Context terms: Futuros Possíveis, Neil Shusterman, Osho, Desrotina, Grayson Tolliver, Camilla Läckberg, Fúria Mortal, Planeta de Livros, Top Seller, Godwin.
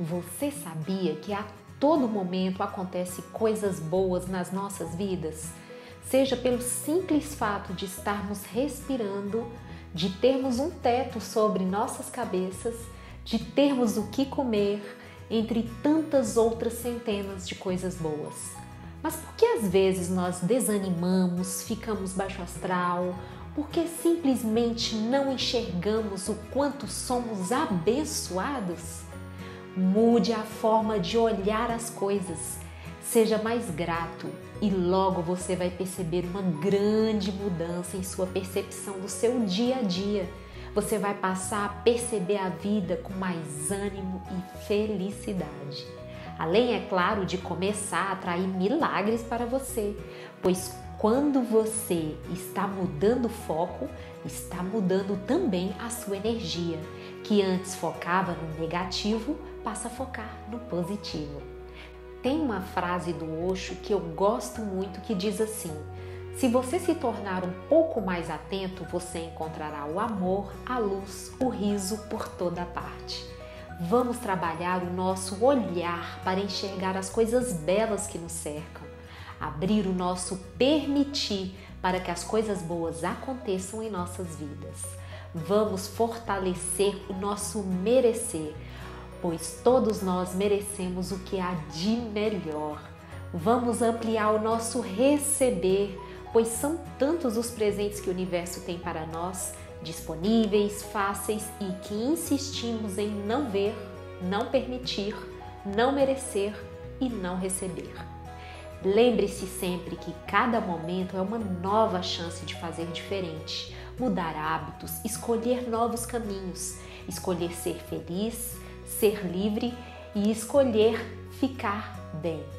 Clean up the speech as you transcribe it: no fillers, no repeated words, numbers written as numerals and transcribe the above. Você sabia que a todo momento acontecem coisas boas nas nossas vidas? Seja pelo simples fato de estarmos respirando, de termos um teto sobre nossas cabeças, de termos o que comer, entre tantas outras centenas de coisas boas. Mas por que às vezes nós desanimamos, ficamos baixo astral, porque simplesmente não enxergamos o quanto somos abençoados? Mude a forma de olhar as coisas, seja mais grato e logo você vai perceber uma grande mudança em sua percepção do seu dia a dia. Você vai passar a perceber a vida com mais ânimo e felicidade. Além, é claro, de começar a atrair milagres para você, pois quando você está mudando o foco, está mudando também a sua energia, que antes focava no negativo, passa a focar no positivo. Tem uma frase do Osho que eu gosto muito que diz assim: se você se tornar um pouco mais atento, você encontrará o amor, a luz, o riso por toda parte. Vamos trabalhar o nosso olhar para enxergar as coisas belas que nos cercam, abrir o nosso permitir para que as coisas boas aconteçam em nossas vidas. Vamos fortalecer o nosso merecer, pois todos nós merecemos o que há de melhor. Vamos ampliar o nosso receber, pois são tantos os presentes que o universo tem para nós, disponíveis, fáceis e que insistimos em não ver, não permitir, não merecer e não receber. Lembre-se sempre que cada momento é uma nova chance de fazer diferente, mudar hábitos, escolher novos caminhos, escolher ser feliz, ser livre e escolher ficar bem.